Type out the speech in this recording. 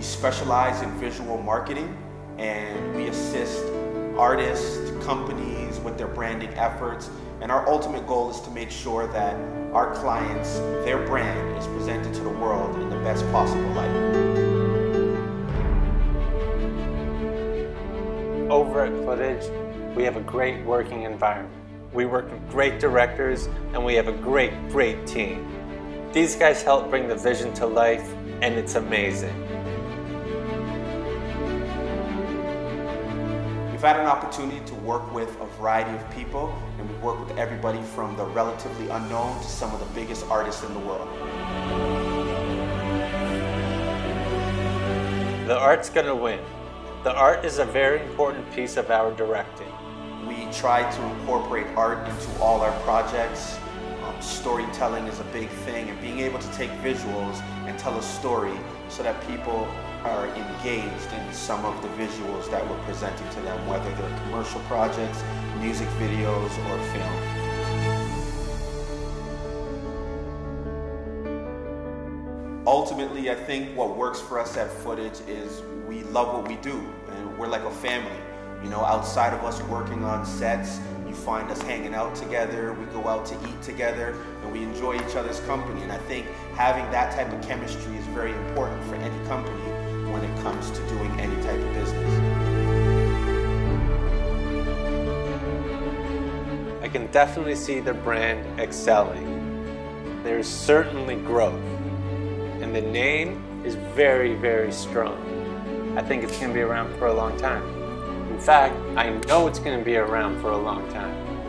We specialize in visual marketing, and we assist artists, companies with their branding efforts. And our ultimate goal is to make sure that our clients, their brand is presented to the world in the best possible light. Over at Footage, we have a great working environment. We work with great directors, and we have a great team. These guys help bring the vision to life, and it's amazing. We've had an opportunity to work with a variety of people, and we work with everybody from the relatively unknown to some of the biggest artists in the world. The art's gonna win. The art is a very important piece of our directing. We try to incorporate art into all our projects. Storytelling is a big thing, and being able to take visuals and tell a story so that people are engaged in some of the visuals that we're presenting to them, whether they're commercial projects, music videos, or film. Ultimately, I think what works for us at Footage is we love what we do, and we're like a family. You know, outside of us working on sets, you find us hanging out together, we go out to eat together, and we enjoy each other's company. And I think having that type of chemistry is very important for any company when it comes to doing any type of business. I can definitely see the brand excelling. There's certainly growth, and the name is very strong. I think it's going to be around for a long time. In fact, I know it's going to be around for a long time.